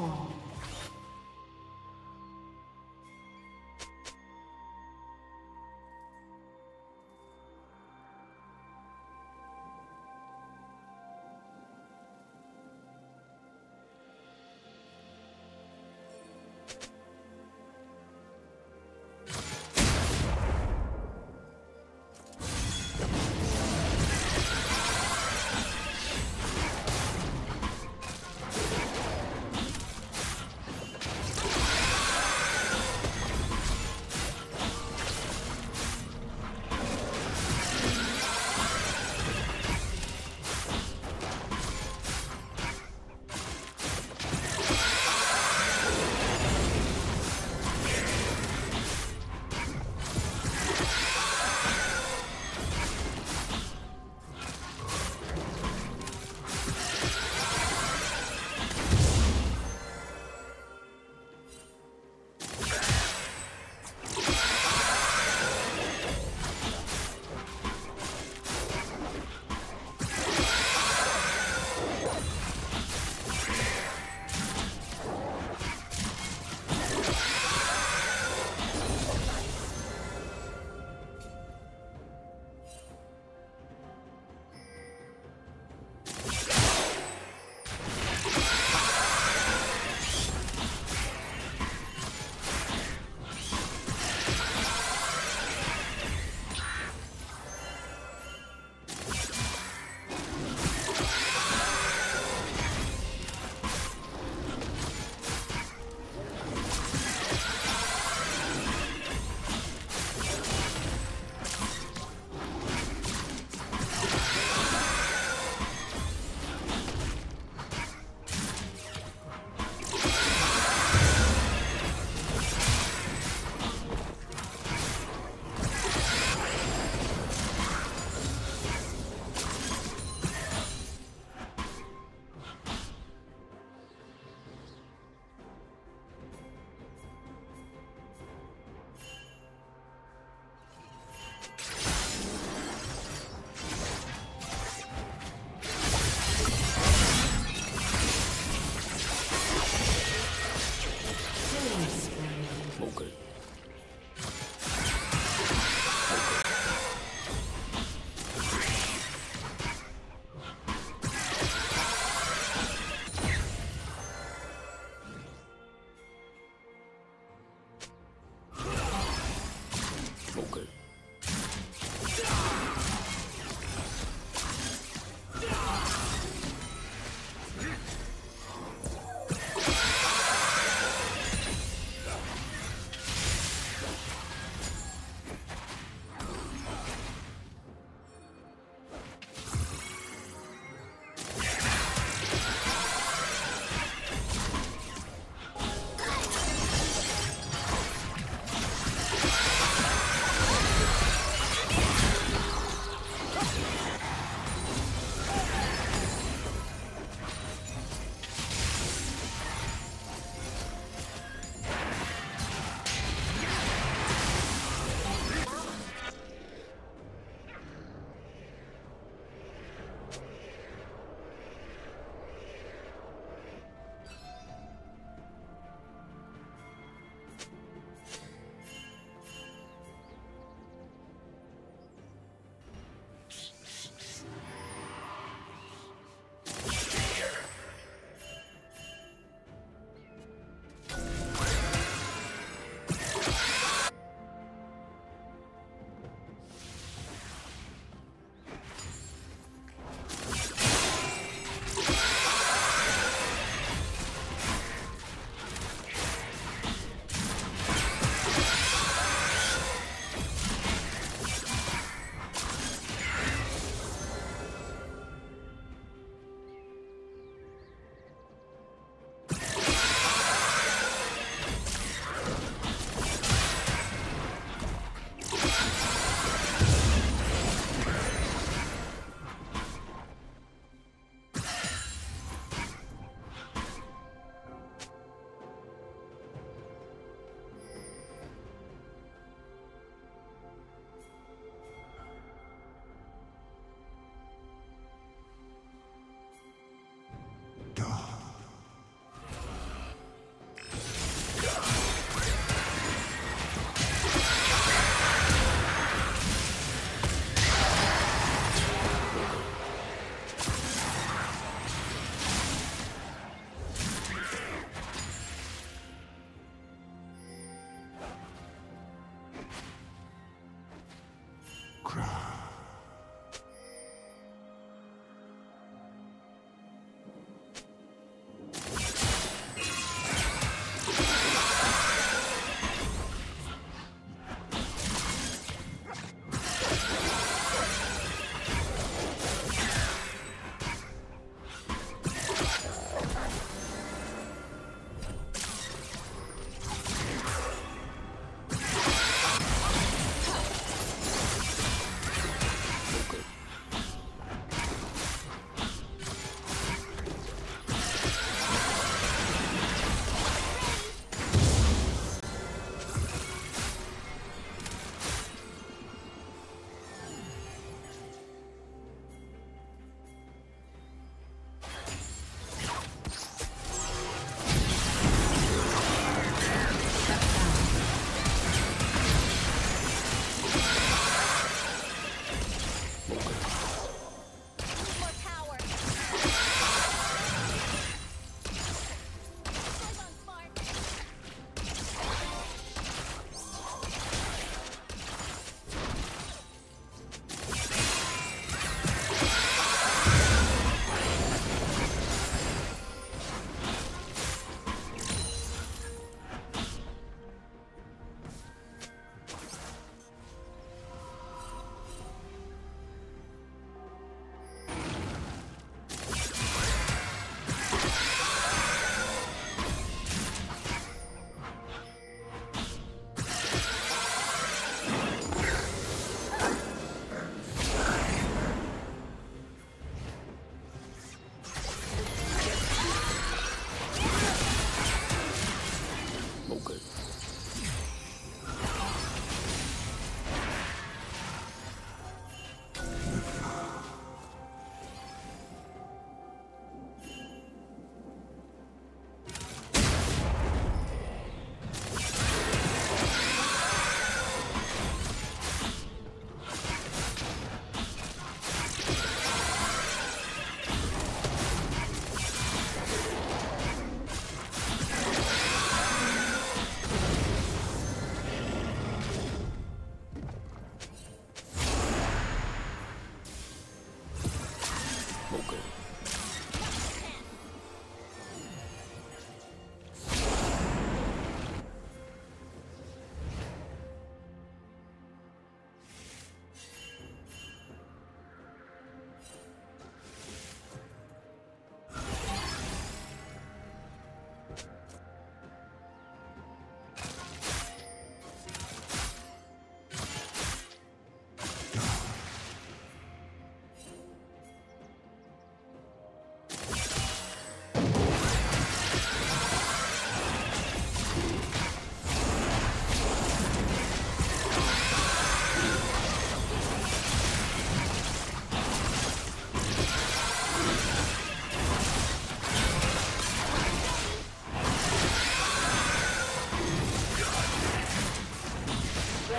Fall.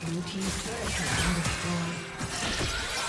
Blue team's turret has been destroyed.